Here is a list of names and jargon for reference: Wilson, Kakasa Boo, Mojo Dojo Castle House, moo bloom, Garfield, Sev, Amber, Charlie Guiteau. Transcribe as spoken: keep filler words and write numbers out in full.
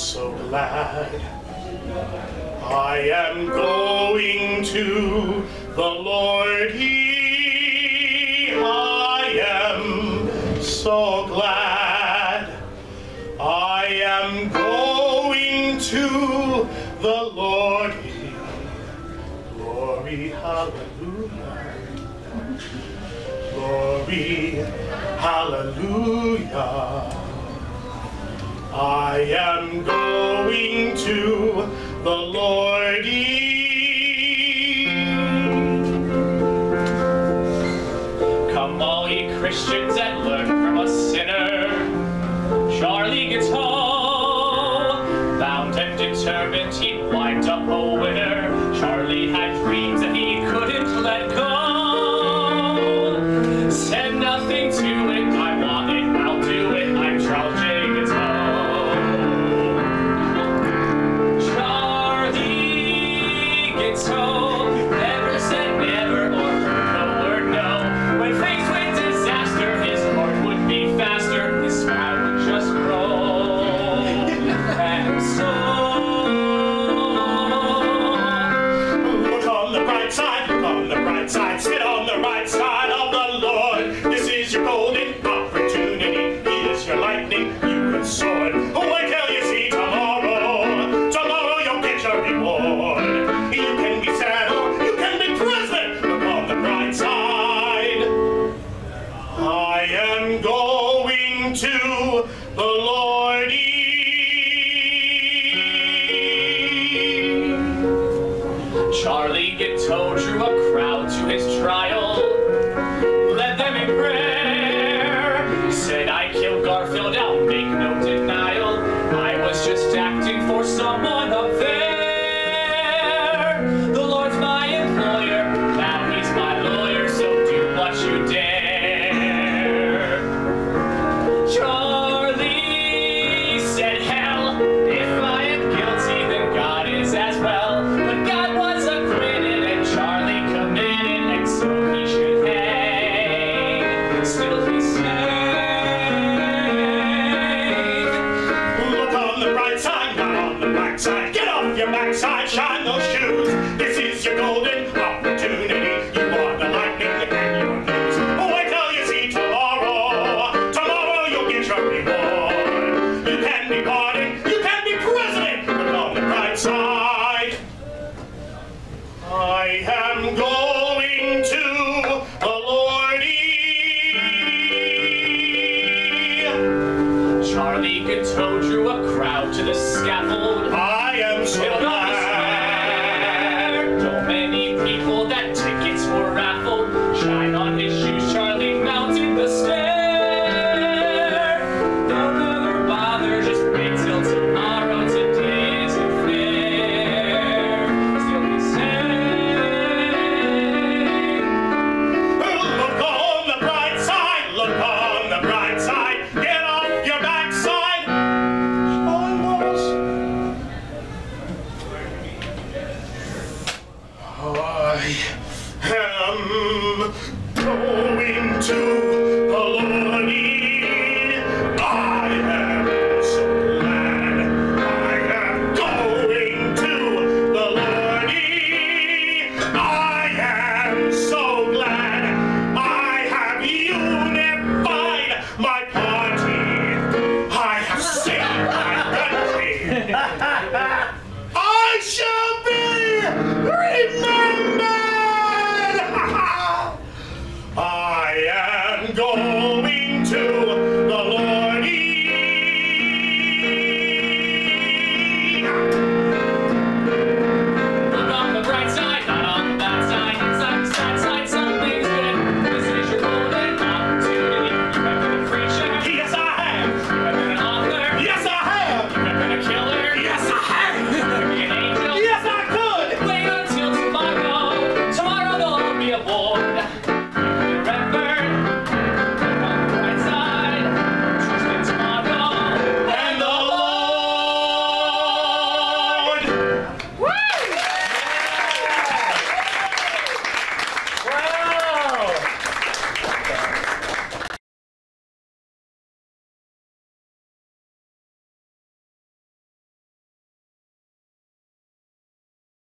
so glad. I am going to the Lord, He, I am so glad. I am going to the Lord, He, glory, hallelujah. Glory, hallelujah. I am going to the Lord. Come all ye Christians and learn from a sinner, Charlie Guiteau. Bound and determined, he wiped up a winner. Charlie had dreams and he couldn't let go. Said nothing to it, I want it, I'll do it, I'm Charlie. Charlie Guiteau drew a crowd to his trial, led them in prayer, said I killed Garfield, I'll make no denial, I was just acting for someone up there. The Lord's my employer, now he's my lawyer, so do what you dare. Charlie said hell, if I am guilty then God is as well, but God shine those shoes. This is your golden opportunity. You are the lightning and your news. Oh, I tell you, see tomorrow. Tomorrow you'll get your reward. You can be pardoned. You can be president. But on the bright side, I am going to the Lordy. Charlie Guiteau drew a crowd to the scaffold. I am so glad. People that tickets were raffled, shine on his shoes, Charlie mounting the stair. Don't ever bother, just wait till tomorrow, today isn't fair. Still the same. Look on the bright side, look on the bright side, get off your backside. I am going to